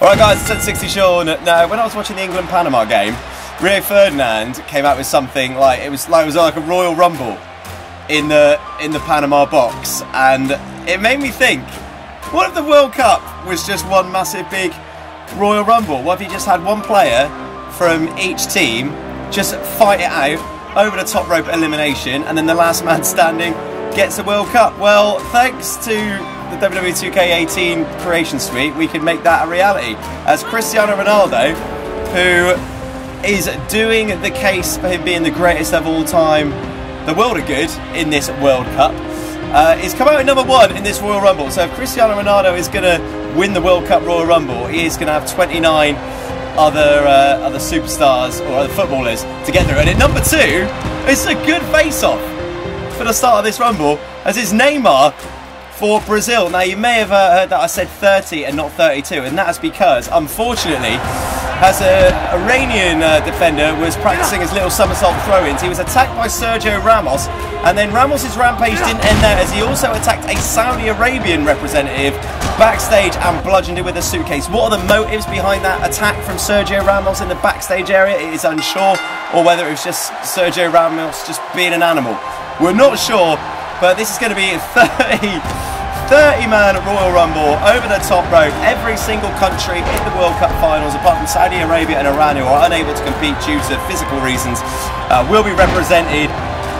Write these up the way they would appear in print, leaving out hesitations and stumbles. Alright guys, it's N60 Sean. Now, when I was watching the England-Panama game, Rio Ferdinand came out with something like, it was like a Royal Rumble in the Panama box, and it made me think, what if the World Cup was just one massive big Royal Rumble? What if you just had one player from each team just fight it out over the top rope elimination, and then the last man standing gets the World Cup? Well, thanks to the WWE 2K18 creation suite, we can make that a reality, as Cristiano Ronaldo, who is doing the case for him being the greatest of all time, the world of good in this World Cup, is come out at #1 in this Royal Rumble. So if Cristiano Ronaldo is going to win the World Cup Royal Rumble, he is going to have 29 other superstars or other footballers to get there. And at #2, it's a good face-off for the start of this Rumble, as it's Neymar for Brazil. Now, you may have heard that I said 30 and not 32, and that's because, unfortunately, as an Iranian defender was practicing his little somersault throw-ins, he was attacked by Sergio Ramos, and then Ramos's rampage didn't end there, as he also attacked a Saudi Arabian representative backstage and bludgeoned him with a suitcase. What are the motives behind that attack from Sergio Ramos in the backstage area? It is unsure, or whether it was just Sergio Ramos just being an animal. We're not sure, but this is going to be a 30-man Royal Rumble over the top rope. Every single country in the World Cup finals, apart from Saudi Arabia and Iran, who are unable to compete due to physical reasons, will be represented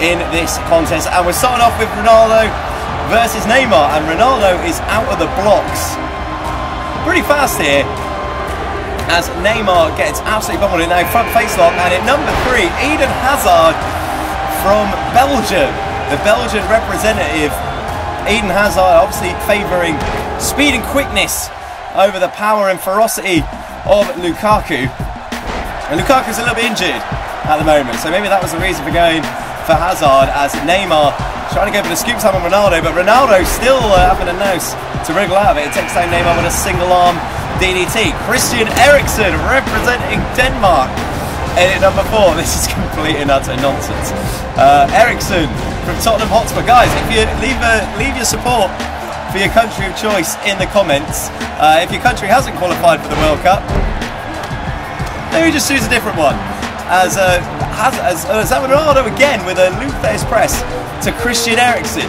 in this contest. And we're starting off with Ronaldo versus Neymar, and Ronaldo is out of the blocks pretty fast here, as Neymar gets absolutely bumbled in now, front face lock. And at #3, Eden Hazard from Belgium, the Belgian representative. Eden Hazard obviously favouring speed and quickness over the power and ferocity of Lukaku. And Lukaku's a little bit injured at the moment, so maybe that was the reason for going for Hazard, as Neymar trying to go for the scoop time on Ronaldo, but Ronaldo still having a nose to wriggle out of it. It takes down Neymar with a single arm DDT. Christian Eriksen representing Denmark. And at #4, this is complete and utter nonsense. Eriksen from Tottenham Hotspur. Guys, if you leave your support for your country of choice in the comments. If your country hasn't qualified for the World Cup, maybe just choose a different one. As Ronaldo again with a loopface press to Christian Eriksen.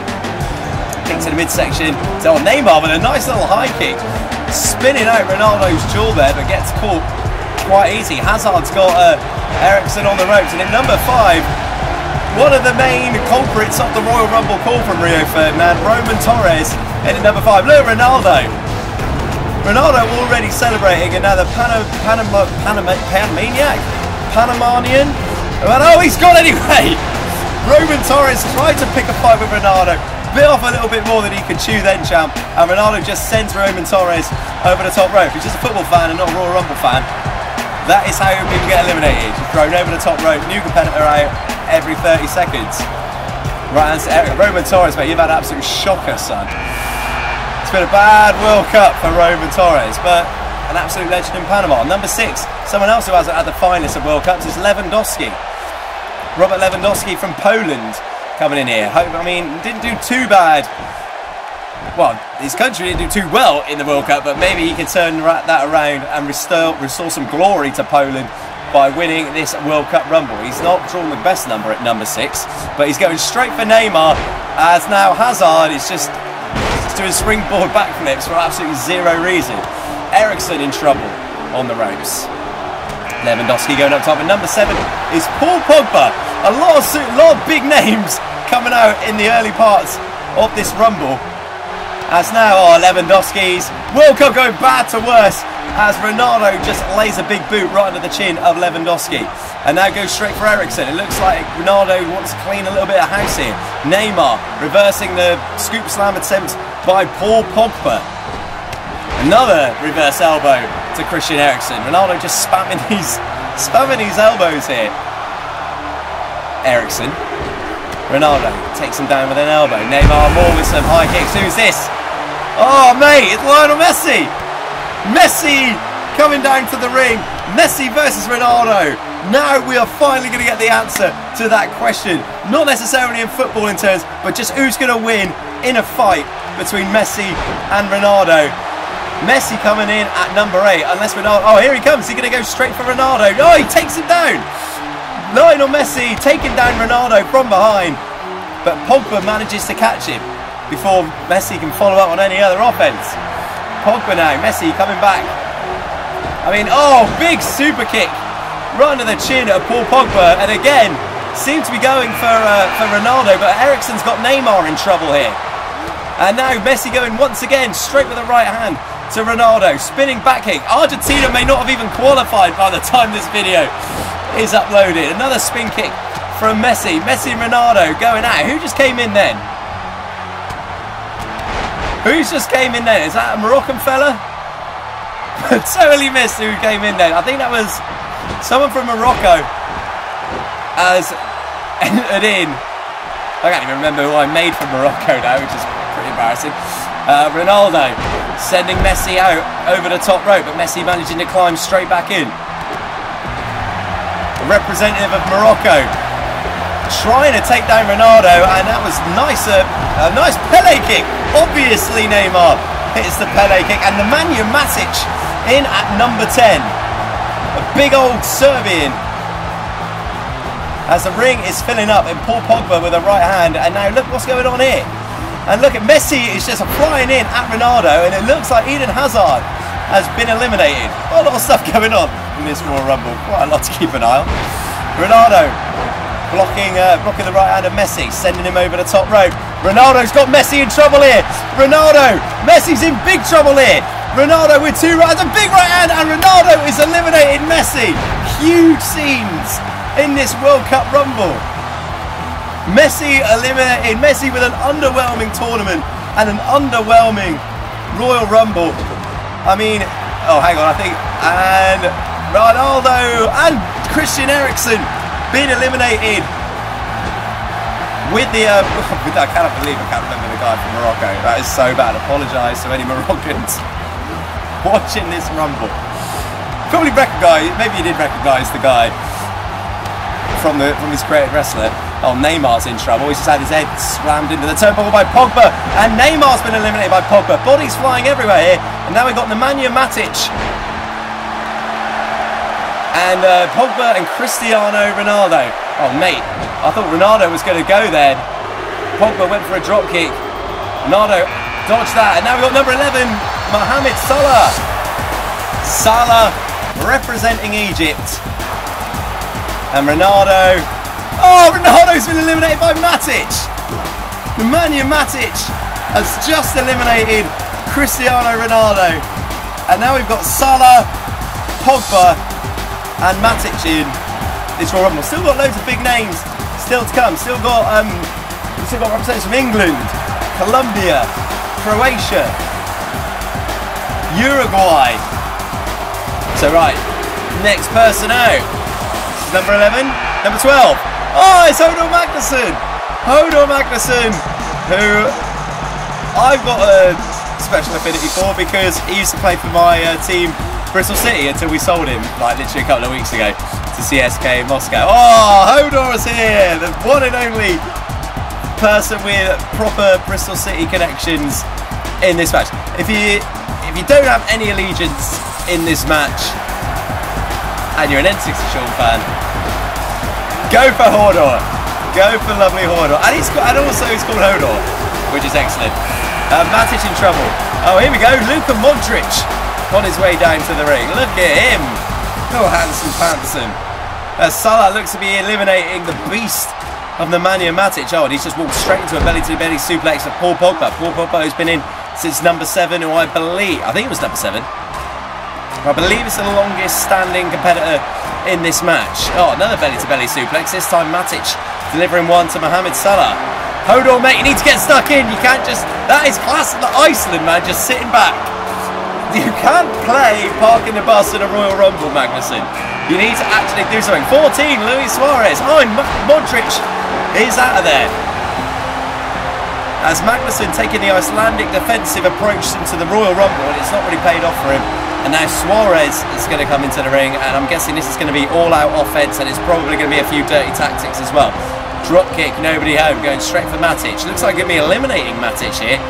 Kick to the midsection. So Neymar with a nice little high kick, spinning out Ronaldo's jaw there, but gets caught quite easy. Hazard's got Eriksen on the ropes, and at #5, one of the main culprits of the Royal Rumble call from Rio Ferdinand, Roman Torres, and at #5, look at Ronaldo. Ronaldo already celebrating another Panamanian. Oh, he's gone anyway. Roman Torres tried to pick a fight with Ronaldo, bit off a little bit more than he could chew then, champ, and Ronaldo just sends Roman Torres over the top rope. He's just a football fan and not a Royal Rumble fan. That is how people get eliminated. Thrown over the top rope, new competitor out every 30 seconds. Right answer, Roman Torres, mate, you've had an absolute shocker, son. It's been a bad World Cup for Roman Torres, but an absolute legend in Panama. #6, someone else who hasn't had the finest of World Cups is Lewandowski. Robert Lewandowski from Poland coming in here. I mean, didn't do too bad. Well, his country didn't do too well in the World Cup, but maybe he can turn that around and restore some glory to Poland by winning this World Cup Rumble. He's not drawn the best number at #6, but he's going straight for Neymar, as now Hazard is just doing springboard backflips for absolutely zero reason. Eriksen in trouble on the ropes. Lewandowski going up top, and #7 is Paul Pogba. A lot of big names coming out in the early parts of this Rumble. As now, Lewandowski's World Cup going bad to worse, as Ronaldo just lays a big boot right under the chin of Lewandowski. And now goes straight for Eriksen. It looks like Ronaldo wants to clean a little bit of house here. Neymar reversing the scoop slam attempt by Paul Pogba. Another reverse elbow to Christian Eriksen. Ronaldo just spamming his elbows here. Eriksen. Ronaldo takes him down with an elbow. Neymar more with some high kicks. Who's this? Oh, mate, it's Lionel Messi! Messi coming down to the ring. Messi versus Ronaldo. Now we are finally going to get the answer to that question. Not necessarily in football in terms, but just who's going to win in a fight between Messi and Ronaldo. Messi coming in at number 8, unless Ronaldo, oh here he comes, he's going to go straight for Ronaldo, oh he takes him down, Lionel Messi taking down Ronaldo from behind, but Pogba manages to catch him before Messi can follow up on any other offence. Pogba now, Messi coming back, I mean, oh big super kick, right under the chin of Paul Pogba, and again, seemed to be going for Ronaldo, but Eriksen's got Neymar in trouble here. And now Messi going once again straight with the right hand to Ronaldo, spinning back kick. Argentina may not have even qualified by the time this video is uploaded. Another spin kick from Messi. Messi and Ronaldo going out. Who just came in then? Who's just came in then? Is that a Moroccan fella? Totally missed who came in then. I think that was someone from Morocco has entered in. I can't even remember who I made from Morocco now, which is pretty embarrassing. Ronaldo sending Messi out over the top rope, but Messi managing to climb straight back in. The representative of Morocco trying to take down Ronaldo, and that was nicer. A nice Pele kick. Obviously Neymar hits the Pele kick, and Nemanja Matić in at number 10. A big old Serbian. As the ring is filling up, and Paul Pogba with a right hand, and now look what's going on here. And look at Messi is just flying in at Ronaldo, and it looks like Eden Hazard has been eliminated. Quite a lot of stuff going on in this Royal Rumble, quite a lot to keep an eye on. Ronaldo blocking the right hand of Messi, sending him over the top rope. Ronaldo's got Messi in trouble here. Ronaldo, Messi's in big trouble here. Ronaldo with two right hands, a big right hand, and Ronaldo is eliminated Messi. Huge scenes in this World Cup Rumble. Messi eliminated, Messi with an underwhelming tournament and an underwhelming Royal Rumble. I mean, oh hang on, I think, and Ronaldo and Christian Eriksen being eliminated with the, I cannot believe I can't remember the guy from Morocco. That is so bad, apologise to any Moroccans watching this Rumble. Probably recognise, maybe you did recognise the guy from his great wrestler. Oh, Neymar's in trouble. He's just had his head slammed into the turnbuckle by Pogba, and Neymar's been eliminated by Pogba. Bodies flying everywhere here, and now we've got Nemanja Matić and Pogba and Cristiano Ronaldo. Oh mate, I thought Ronaldo was going to go there. Pogba went for a drop kick. Ronaldo dodged that, and now we've got number 11, Mohamed Salah. Salah representing Egypt. And Ronaldo, oh, Ronaldo's been eliminated by Matic. Nemanja Matić has just eliminated Cristiano Ronaldo. And now we've got Salah, Pogba, and Matic in this Royal Rumble. Still got loads of big names still to come. Still got representatives from England, Colombia, Croatia, Uruguay. So right, next person out. Number 11, number 12. Oh, it's Hörður Magnússon. Hörður Magnússon, who I've got a special affinity for because he used to play for my team, Bristol City, until we sold him, like literally a couple of weeks ago, to CSK Moscow. Oh, Hörður is here, the one and only person with proper Bristol City connections in this match. If you don't have any allegiance in this match, and you're an N60 Sean fan, go for Hörður. Go for lovely Hörður. And he's called Hörður, which is excellent. Matic in trouble. Oh, here we go. Luka Modric on his way down to the ring. Look at him. Oh, handsome Pantson. Salah looks to be eliminating the beast of Nemanja Matić. Oh, and he's just walked straight into a belly-to-belly suplex of Paul Pogba. Paul Pogba has been in since number 7, who I think it was number 7. I believe it's the longest standing competitor in this match. Oh, another belly-to-belly suplex. This time Matic delivering one to Mohamed Salah. Hörður, mate, you need to get stuck in. You can't just... That is classic Iceland, man, just sitting back. You can't play parking the bus in a Royal Rumble, Magnússon. You need to actually do something. 14, Luis Suárez. Oh, Modric is out of there. As Magnússon taking the Icelandic defensive approach into the Royal Rumble, and it's not really paid off for him. And now Suarez is going to come into the ring, and I'm guessing this is going to be all-out offense, and it's probably going to be a few dirty tactics as well. Drop kick, nobody home, going straight for Matic. Looks like going to be eliminating Matic here.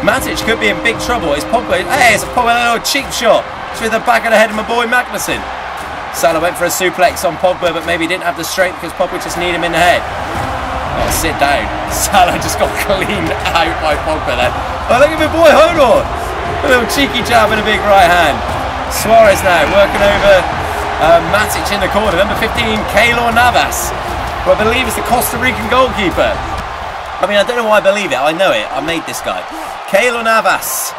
Matic could be in big trouble. It's Pogba. Hey, it's Pogba, a little cheap shot through the back of the head of my boy Magnusson. Salah went for a suplex on Pogba, but maybe didn't have the strength because Pogba just kneed him in the head. Oh, sit down. Salah just got cleaned out by Pogba then. Oh, look at my boy Hörður. A little cheeky jab and a big right hand. Suarez now working over Matic in the corner. Number 15, Keylor Navas, who I believe is the Costa Rican goalkeeper. I mean, I don't know why I believe it. I know it. I made this guy. Keylor Navas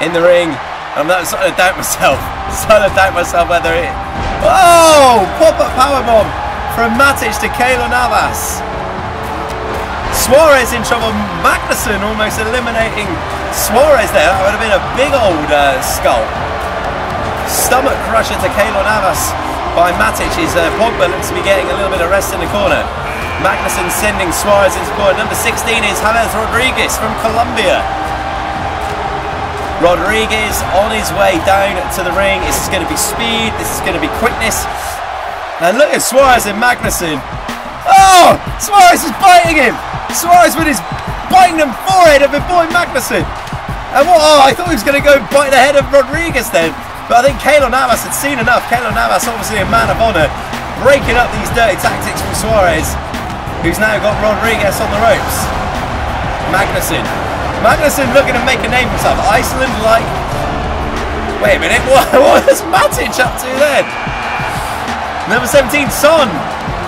in the ring. I'm not starting to doubt myself. Whether it... Oh! Pop-up powerbomb from Matic to Keylor Navas. Suarez in trouble. Magnusson almost eliminating Suarez there. That would have been a big old skull. Stomach crusher to Keylor Navas by Matic. His Pogba looks to be getting a little bit of rest in the corner. Magnusson sending Suarez into the corner. Number 16 is James Rodríguez from Colombia. Rodriguez on his way down to the ring. This is going to be speed. This is going to be quickness. And look at Suarez and Magnusson. Oh! Suarez is biting him. Suarez with his biting them forehead of the boy Magnusson. And what? Oh, I thought he was going to go bite the head of Rodriguez then. But I think Keylor Navas had seen enough. Keylor Navas, obviously a man of honour, breaking up these dirty tactics from Suarez, who's now got Rodriguez on the ropes. Magnusson looking to make a name for himself. Iceland like... Wait a minute, what was Matic up to then? Number 17, Son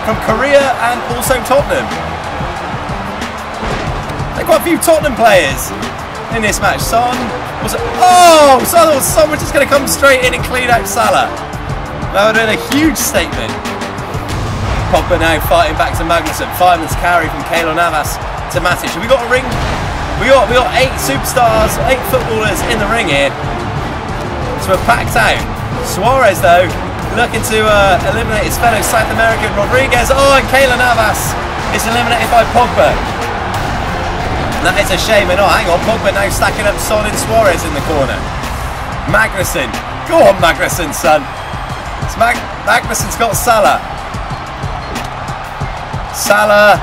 from Korea and also Tottenham. There are quite a few Tottenham players in this match. Son was... Oh! Son was just going to come straight in and clean out Salah. That would have been a huge statement. Pogba now fighting back to Magnusson. Fireman's carry from Keylor Navas to Matic. Have we got a ring? We got eight superstars, eight footballers in the ring here. So we're packed out. Suarez though, looking to eliminate his fellow South American Rodriguez. Oh, and Keylor Navas is eliminated by Pogba. And that is a shame. And oh, hang on, Pogba now stacking up Son and Suarez in the corner. Magnusson, go on Magnusson, son. It's Magnusson's got Salah. Salah.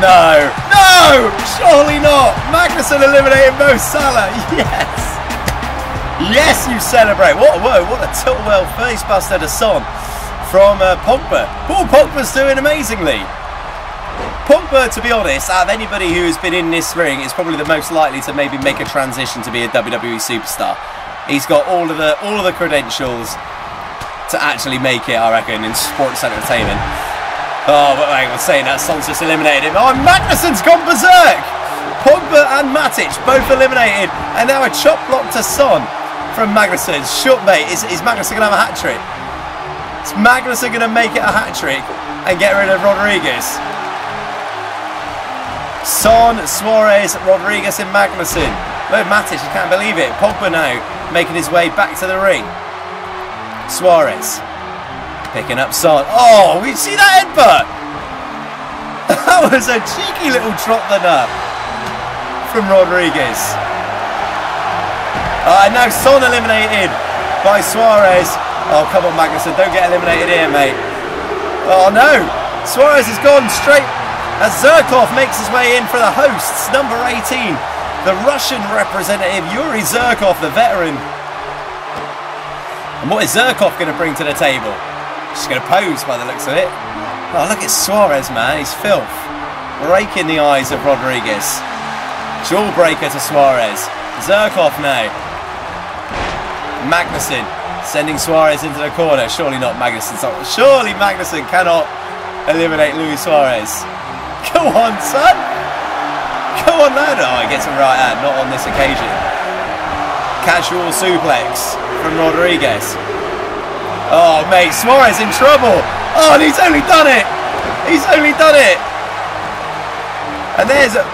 No, no, surely not. Magnusson eliminated Mo Salah, yes. Yes, you celebrate. What a tilt-well face buster to Son from Pogba. Paul Pogba's doing amazingly. Pogba, to be honest, out of anybody who has been in this ring, is probably the most likely to maybe make a transition to be a WWE superstar. He's got all of the credentials to actually make it, I reckon, in sports entertainment. Oh, but I was saying that Son's just eliminated him. Oh, Magnusson's gone berserk. Pogba and Matic both eliminated. And now a chop block to Son from Magnusson. Short, mate. Is Magnusson going to have a hat-trick? Is Magnusson going to make it a hat-trick and get rid of Rodriguez? Son, Suarez, Rodriguez and Magnusson. Look, Matic, you can't believe it. Pogba now making his way back to the ring. Suarez. Picking up Son. Oh, we see that headbutt. That was a cheeky little drop the nut from Rodriguez. And now Son eliminated by Suarez. Oh, come on, Magnusson. Don't get eliminated here, mate. Oh, no. Suarez has gone straight as Zhirkov makes his way in for the hosts. Number 18, the Russian representative, Yuri Zhirkov, the veteran. And what is Zhirkov going to bring to the table? Just going to pose by the looks of it. Oh, look at Suarez, man. He's filth. Breaking the eyes of Rodriguez. Jawbreaker to Suarez. Zhirkov now. Magnusson sending Suarez into the corner. Surely not Magnusson. Surely Magnusson cannot eliminate Luis Suarez. Go on, son. Go on, lad. Oh, he gets a right hand. Not on this occasion. Casual suplex from Rodriguez. Oh, mate, Suarez in trouble. Oh, and he's only done it. He's only done it. And there's a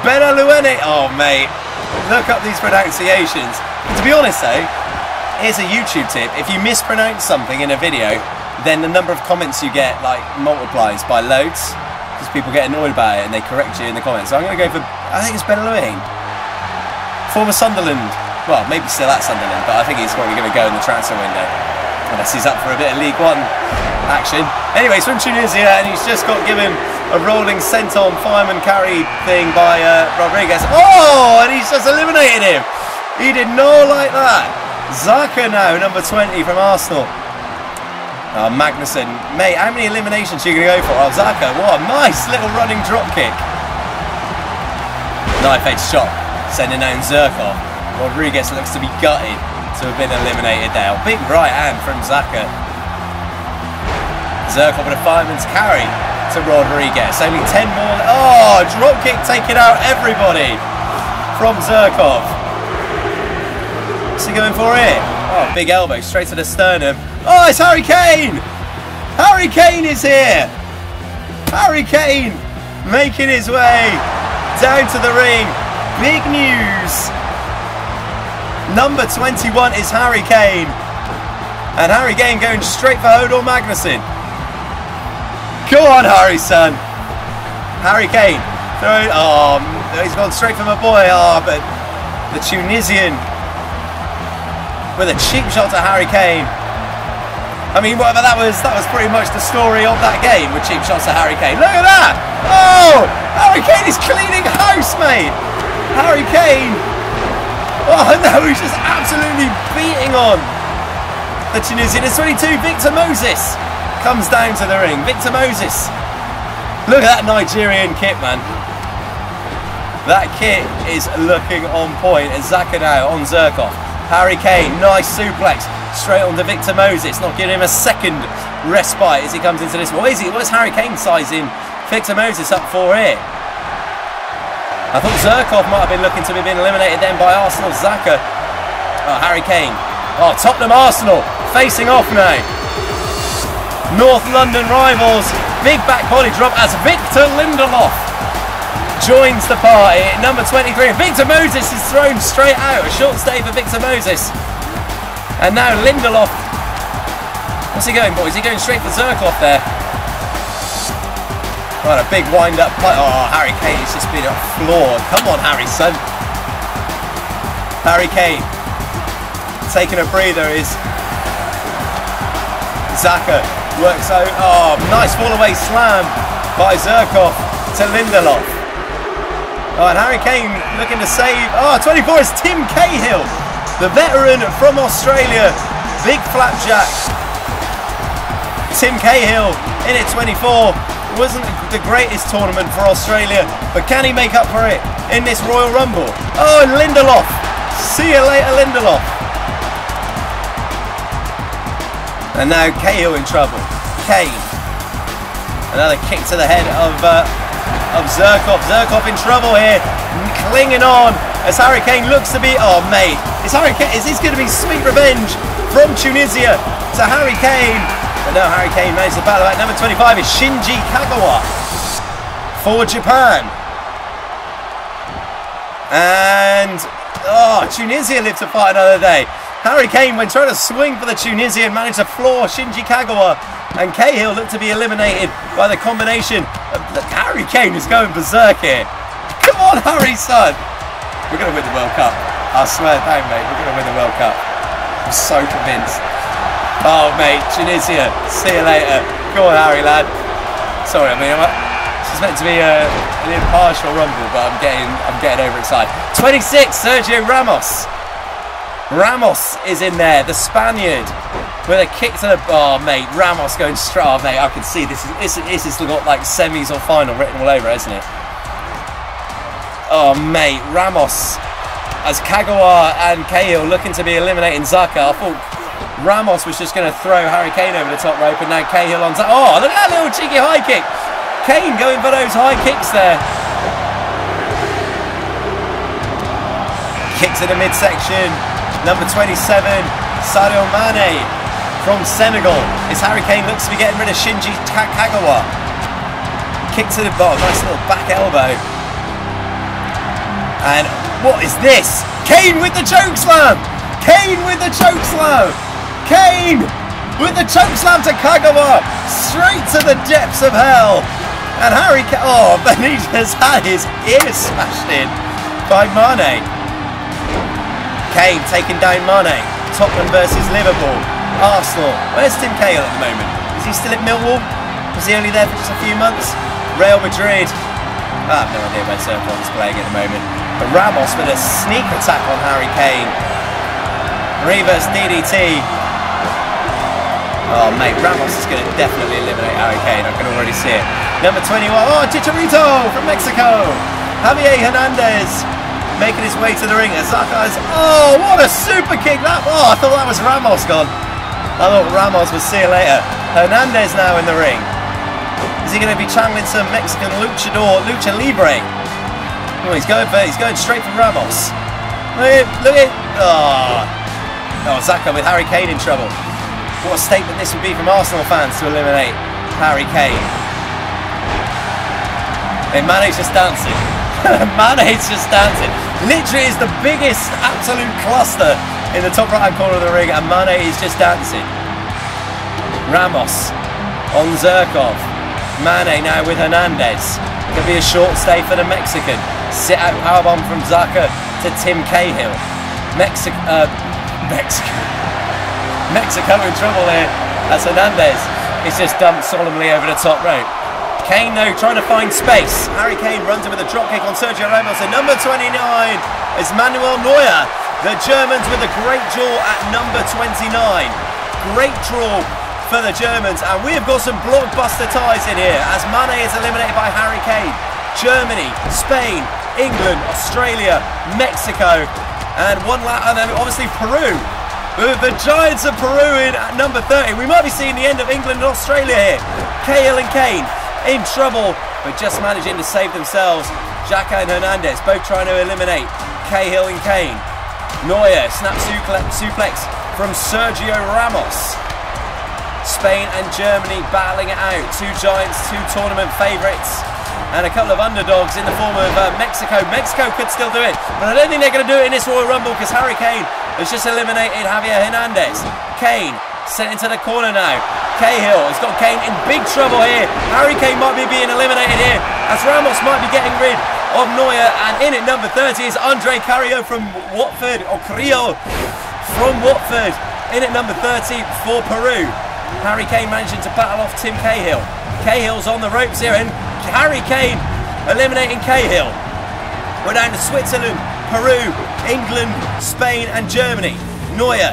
Benaluene. Oh, mate, look up these pronunciations. To be honest, though, here's a YouTube tip. If you mispronounce something in a video, then the number of comments you get, like, multiplies by loads. Because people get annoyed by it and they correct you in the comments. So I'm going to go for, I think it's Benaluene. Former Sunderland. Well, maybe still at Sunderland, but I think he's probably going to go in the transfer window. Unless he's up for a bit of League One action. Anyways, from Tunisia, and he's just got given a rolling senton fireman carry thing by Rodriguez. Oh, and he's just eliminated him. He did not like that. Xhaka now, number 20 from Arsenal. Oh, Magnusson, mate, how many eliminations are you going to go for? Oh, Xhaka, what a nice little running drop kick. Knife edge shot, sending down Zirkov. Rodriguez looks to be gutted to have been eliminated there. Big right hand from Xhaka. Zirkov with a fireman's carry to Rodriguez. Only 10 more. Oh, drop kick taking out everybody from Zirkov. What's he going for here? Oh, big elbow straight to the sternum. Oh, it's Harry Kane! Harry Kane is here! Harry Kane making his way down to the ring. Big news! Number 21 is Harry Kane. And Harry Kane going straight for Hörður Magnússon. Go on, Harry, son. Harry Kane. Throw. Oh, he's gone straight for my boy. Oh, but the Tunisian with a cheap shot to Harry Kane. I mean, whatever that was pretty much the story of that game with cheap shots to Harry Kane. Look at that! Oh! Harry Kane is cleaning house, mate! Harry Kane! Oh no, he's just absolutely beating on the Tunisian. It's 22, Victor Moses comes down to the ring. Victor Moses. Look at that Nigerian kit, man. That kit is looking on point. Xhaka now on Zirkov. Harry Kane, nice suplex, straight on to Victor Moses, not giving him a second respite as he comes into this. What is Harry Kane sizing Victor Moses up for here? I thought Zirkov might have been looking to have been eliminated then by Arsenal. Xhaka, oh, Harry Kane, oh, Tottenham Arsenal, facing off now. North London rivals, big back body drop as Victor Lindelöf joins the party at number 23. Victor Moses is thrown straight out. A short stay for Victor Moses. And now Lindelöf. What's he going, boys? He's going straight for Zirkov there. What a big wind-up play. Oh, Harry Kane has just been floored. Come on, Harry, son. Harry Kane taking a breather is Xhaka works out. Oh, nice fall-away slam by Zirkov to Lindelöf. Oh, and Harry Kane looking to save. Oh, 24 is Tim Cahill, the veteran from Australia. Big flapjack. Tim Cahill in at 24. Wasn't the greatest tournament for Australia, but can he make up for it in this Royal Rumble? Oh, and Lindelöf. See you later, Lindelöf. And now Cahill in trouble. Kane. Another kick to the head of Zirkov. Zirkov in trouble here, clinging on as Harry Kane looks to be, oh mate, is Harry Kane, is this going to be sweet revenge from Tunisia to Harry Kane? But no, Harry Kane managed to battle back. Number 25 is Shinji Kagawa for Japan. And oh, Tunisia lived to fight another day. Harry Kane, when trying to swing for the Tunisian, managed to floor Shinji Kagawa. And Cahill looked to be eliminated by the combination of... Look, Harry Kane is going berserk here. Come on, Harry, son. We're going to win the World Cup. I swear down, mate. We're going to win the World Cup. I'm so convinced. Oh, mate, Tunisia. See you later. Go on, Harry, lad. Sorry, I mean, this is meant to be an impartial rumble, but I'm getting overexcited. 26, Sergio Ramos. Ramos is in there, the Spaniard. With a kick to the bar, oh, mate. Ramos going straight. Oh, mate, I can see this has got like semis or final written all over, isn't it? Oh, mate, Ramos as Kagawa and Cahill looking to be eliminating Xhaka. I thought Ramos was just going to throw Harry Kane over the top rope, and now Cahill on. Oh, look at that little cheeky high kick. Kane going for those high kicks there. Kick to the midsection. Number 27, Sadio Mané. From Senegal, as Harry Kane looks to be getting rid of Shinji Kagawa. Kick to the bottom, nice little back elbow. And what is this? Kane with the chokeslam! Kane with the chokeslam! Kane with the chokeslam to Kagawa! Straight to the depths of hell! And Harry Kane, oh, but he just had his ear smashed in by Mane. Kane taking down Mane. Tottenham versus Liverpool. Arsenal. Where's Tim Cahill at the moment? Is he still at Millwall? Was he only there for just a few months? Real Madrid. I have no idea where Zirkov's playing at the moment. But Ramos with a sneak attack on Harry Kane. Reverse DDT. Oh, mate, Ramos is going to definitely eliminate Harry Kane. I can already see it. Number 21. Oh, Chicharito from Mexico. Javier Hernández making his way to the ring. Azaka's. Oh, what a super kick. That. Oh, I thought that was Ramos gone. I thought Ramos was see you later. Hernández now in the ring. Is he going to be channeling some Mexican luchador, lucha libre? Oh, he's going straight for Ramos. Look at it. Oh, Xhaka with Harry Kane in trouble. What a statement this would be from Arsenal fans to eliminate Harry Kane. And Mane's just dancing. Mane's just dancing. Literally, it's the biggest absolute cluster in the top right-hand corner of the ring, and Mane is just dancing. Ramos on Zirkov. Mane now with Hernández. Could be a short stay for the Mexican. Sit out powerbomb from Xhaka to Tim Cahill. Mexico in trouble here. That's Hernández. It's just dumped solemnly over the top rope. Kane though trying to find space. Harry Kane runs him with a dropkick on Sergio Ramos. And number 29 is Manuel Neuer. The Germans with a great draw at number 29. Great draw for the Germans, and we have got some blockbuster ties in here as Mane is eliminated by Harry Kane. Germany, Spain, England, Australia, Mexico, and one lap, and then obviously Peru. The Giants of Peru in at number 30. We might be seeing the end of England and Australia here. Cahill and Kane in trouble, but just managing to save themselves. Xhaka and Hernández both trying to eliminate Cahill and Kane. Neuer snaps suplex from Sergio Ramos. Spain and Germany battling it out. Two giants, two tournament favourites, and a couple of underdogs in the form of Mexico. Mexico could still do it, but I don't think they're going to do it in this Royal Rumble because Harry Kane has just eliminated Javier Hernández. Kane sent into the corner now. Cahill has got Kane in big trouble here. Harry Kane might be being eliminated here as Ramos might be getting rid of Neuer, and in at number 30 is Andre Carrillo from Watford, or Carrillo from Watford, in at number 30 for Peru. Harry Kane managing to battle off Tim Cahill. Cahill's on the ropes here, and Harry Kane eliminating Cahill. We're down to Switzerland, Peru, England, Spain and Germany. Neuer.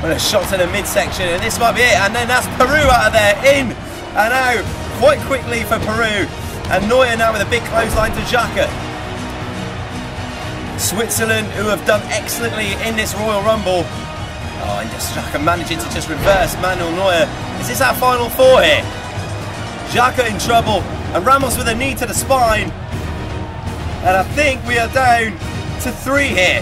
What a shot to the midsection, and this might be it. And then that's Peru out of there, in and out quite quickly for Peru. And Neuer now with a big clothesline to Xhaka. Switzerland, who have done excellently in this Royal Rumble. Oh, and just Xhaka managing to just reverse Manuel Neuer. Is this our final four here? Xhaka in trouble, and Ramos with a knee to the spine. And I think we are down to three here.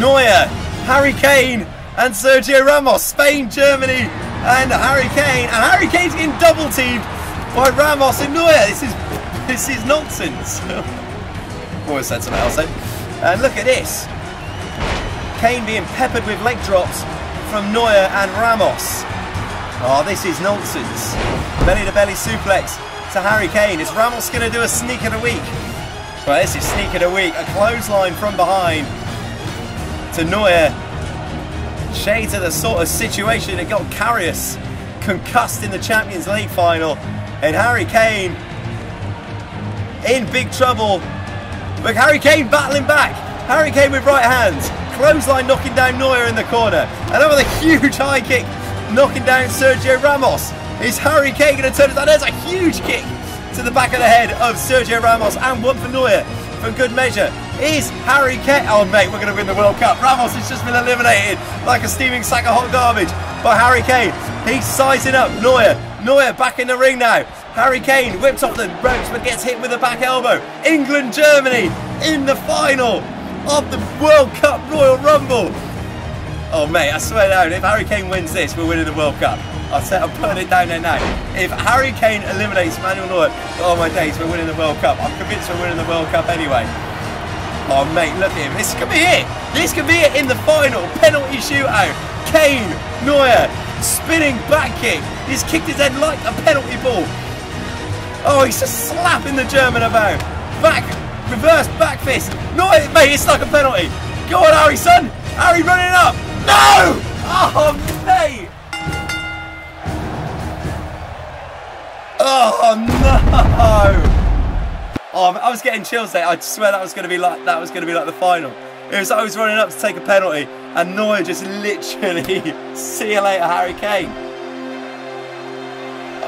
Neuer, Harry Kane, and Sergio Ramos. Spain, Germany, and Harry Kane. And Harry Kane's getting double teamed by Ramos and Neuer. This is nonsense. Always said something else then. And look at this. Kane being peppered with leg drops from Neuer and Ramos. Oh, this is nonsense. Belly-to-belly suplex to Harry Kane. Is Ramos going to do a sneak of the week? Well, this is sneak of the week. A clothesline from behind to Neuer. Shades of the sort of situation that got Karius concussed in the Champions League final. And Harry Kane in big trouble. But Harry Kane battling back. Harry Kane with right hands. Clothesline knocking down Neuer in the corner, and over the huge high kick knocking down Sergio Ramos. Is Harry Kane going to turn it down? There's a huge kick to the back of the head of Sergio Ramos, and one for Neuer for good measure. Is Harry Kane... Oh mate, we're going to win the World Cup. Ramos has just been eliminated like a steaming sack of hot garbage by Harry Kane. He's sizing up Neuer. Neuer back in the ring now. Harry Kane whips off the ropes but gets hit with a back elbow. England, Germany in the final of the World Cup Royal Rumble. Oh mate, I swear down, if Harry Kane wins this, we're winning the World Cup. I'm putting it down there now. If Harry Kane eliminates Manuel Neuer, oh my days, we're winning the World Cup. I'm convinced we're winning the World Cup anyway. Oh mate, look at him. This could be it. This could be it in the final. Penalty shootout. Kane, Neuer, spinning back kick. He's kicked his head like a penalty ball. Oh, he's just slapping the German about. Back. Reverse back fist. No, mate, it's like a penalty. Go on, Harry, son. Harry running up. No! Oh, mate. Oh no! Oh, I was getting chills there. I swear that was going to be like the final. It was like I was running up to take a penalty, and Neuer just literally, see you later, Harry Kane.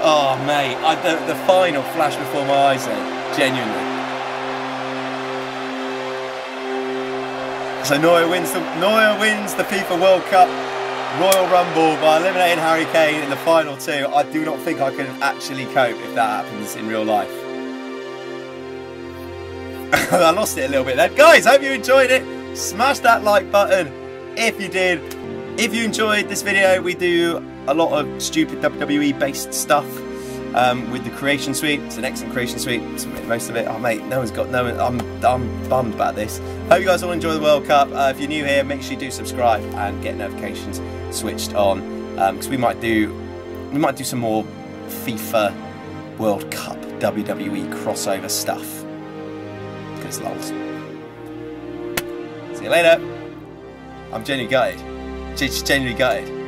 Oh mate, the final flashed before my eyes there, genuinely. So Neuer wins the FIFA World Cup Royal Rumble by eliminating Harry Kane in the final two. I do not think I could actually cope if that happens in real life. I lost it a little bit then. Guys, hope you enjoyed it. Smash that like button if you did. If you enjoyed this video, we do a lot of stupid WWE based stuff with the creation suite. It's an excellent creation suite, most of it. Oh mate, no one's got, I'm bummed about this. Hope you guys all enjoy the World Cup. If you're new here, make sure you do subscribe and get notifications switched on, because we might do some more FIFA World Cup WWE crossover stuff, because lols. See you later. I'm genuinely gutted. Genuinely gutted.